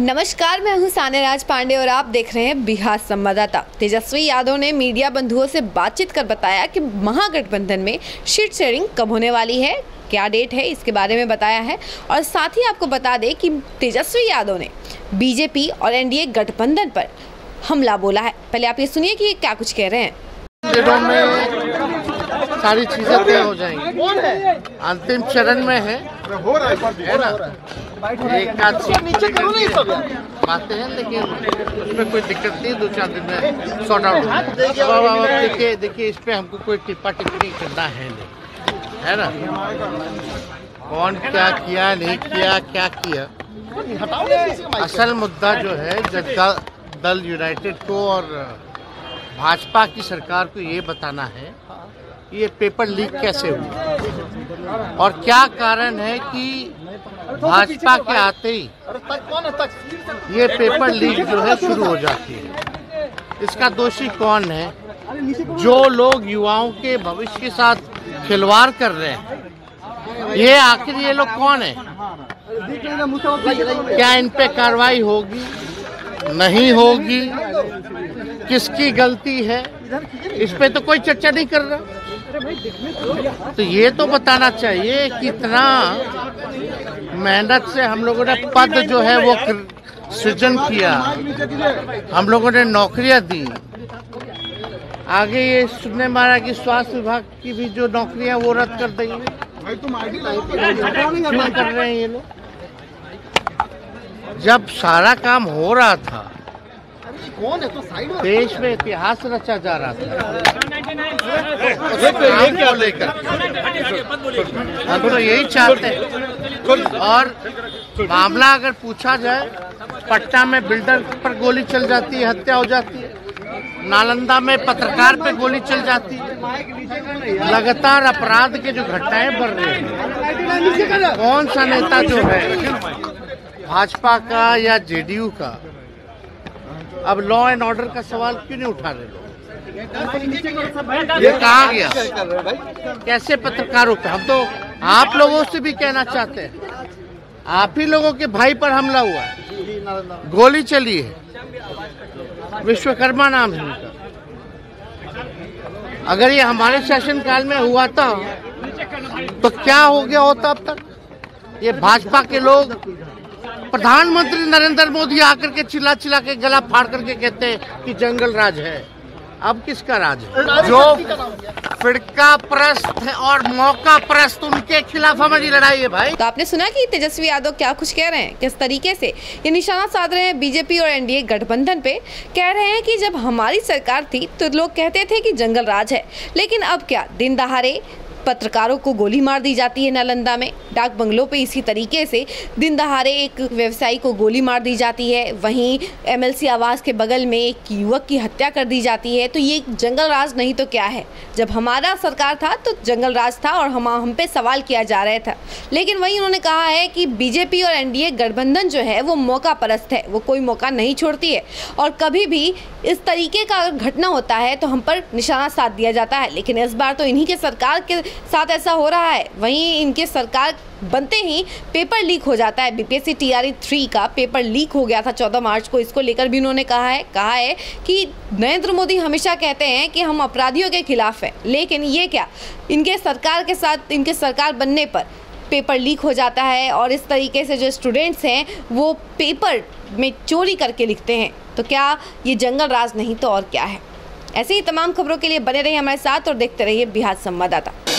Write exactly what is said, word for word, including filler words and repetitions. नमस्कार, मैं हूं साना राज पांडे और आप देख रहे हैं बिहार संवाददाता। तेजस्वी यादव ने मीडिया बंधुओं से बातचीत कर बताया कि महागठबंधन में सीट शेयरिंग कब होने वाली है, क्या डेट है, इसके बारे में बताया है। और साथ ही आपको बता दें कि तेजस्वी यादव ने बीजेपी और एनडीए गठबंधन पर हमला बोला है। पहले आप ये सुनिए कि ये क्या कुछ कह रहे हैं। सारी चीजें तय हो जाएंगी, अंतिम चरण में है, है ना। एक आध बातें हैं लेकिन उसमें कोई दिक्कत नहीं, दो चार दिन में सॉर्ट आउट हो जाएगा। देखिए देखिए इस पर हमको कोई टिप्पा टिप्पणी करना है नहीं, है ना। कौन क्या किया, नहीं किया, क्या किया, असल मुद्दा जो है जनता दल यूनाइटेड को और भाजपा की सरकार को ये बताना है ये पेपर लीक कैसे हुआ और क्या कारण है कि भाजपा के आते ही ये पेपर लीक जो है शुरू हो जाती है। इसका दोषी कौन है? जो लोग युवाओं के भविष्य के साथ खिलवाड़ कर रहे हैं, ये आखिर ये लोग कौन है? क्या इन पे कार्रवाई होगी, नहीं होगी, किसकी गलती है, इस पे तो कोई चर्चा नहीं कर रहा। तो ये तो बताना चाहिए कितना मेहनत से हम लोगों ने पद जो है वो सृजन किया, हम लोगों ने नौकरियां दी। आगे ये सुनने मारा कि स्वास्थ्य विभाग की भी जो नौकरियां वो रद्द कर देंगे, क्यों कर रहे हैं ये लोग? जब सारा काम हो रहा था, कौन है तो साइड में देश में इतिहास रचा जा रहा था लेकर हम तो यही चाहते हैं। और मामला अगर पूछा जाए, पटना में बिल्डर पर गोली चल जाती है, हत्या हो जाती है, नालंदा में पत्रकार पे गोली चल जाती है। लगातार अपराध के जो घटनाएं बढ़ रही हैं, कौन सा नेता जो है भाजपा का या जेडीयू का अब लॉ एंड ऑर्डर का सवाल क्यों नहीं उठा रहे लोग? ये कहाँ गया? कैसे पत्रकारों का? हम तो आप लोगों से भी कहना चाहते हैं, आप ही लोगों के भाई पर हमला हुआ है, गोली चली है, विश्वकर्मा नाम है उनका। अगर ये हमारे शासनकाल में हुआ था तो क्या हो गया होता अब तक? ये भाजपा के लोग, प्रधानमंत्री नरेंद्र मोदी आकर के चिल्ला चिल्ला के गला फाड़ करके कहते हैं कि जंगल राज है। अब किसका राज है? जो फिरका प्रस्त है और मौका प्रस्त, उनके खिलाफ हमारी लड़ाई है भाई। तो आपने सुना कि तेजस्वी यादव क्या कुछ कह रहे हैं, किस तरीके से ये निशाना साध रहे हैं बीजेपी और एनडीए गठबंधन पे। कह रहे हैं कि जब हमारी सरकार थी तो लोग कहते थे कि जंगल राज है, लेकिन अब क्या दिन दहाड़े पत्रकारों को गोली मार दी जाती है। नालंदा में डाक बंगलों पे इसी तरीके से दिन दहाड़े एक व्यवसायी को गोली मार दी जाती है, वहीं एमएलसी आवास के बगल में एक युवक की हत्या कर दी जाती है। तो ये जंगल राज नहीं तो क्या है? जब हमारा सरकार था तो जंगल राज था और हम हम पे सवाल किया जा रहा था, लेकिन वहीं उन्होंने कहा है कि बीजेपी और एनडीए गठबंधन जो है वो मौका परस्त है, वो कोई मौका नहीं छोड़ती है और कभी भी इस तरीके का घटना होता है तो हम पर निशाना साध दिया जाता है। लेकिन इस बार तो इन्हीं के सरकार के साथ ऐसा हो रहा है। वहीं इनके सरकार बनते ही पेपर लीक हो जाता है। बीपीएससी टीआरई थ्री का पेपर लीक हो गया था चौदह मार्च को। इसको लेकर भी उन्होंने कहा है कहा है कि नरेंद्र मोदी हमेशा कहते हैं कि हम अपराधियों के खिलाफ हैं, लेकिन ये क्या, इनके सरकार के साथ इनके सरकार बनने पर पेपर लीक हो जाता है और इस तरीके से जो स्टूडेंट्स हैं वो पेपर में चोरी करके लिखते हैं। तो क्या ये जंगल राज नहीं तो और क्या है? ऐसे ही तमाम खबरों के लिए बने रहिए हमारे साथ और देखते रहिए बिहार संवाददाता।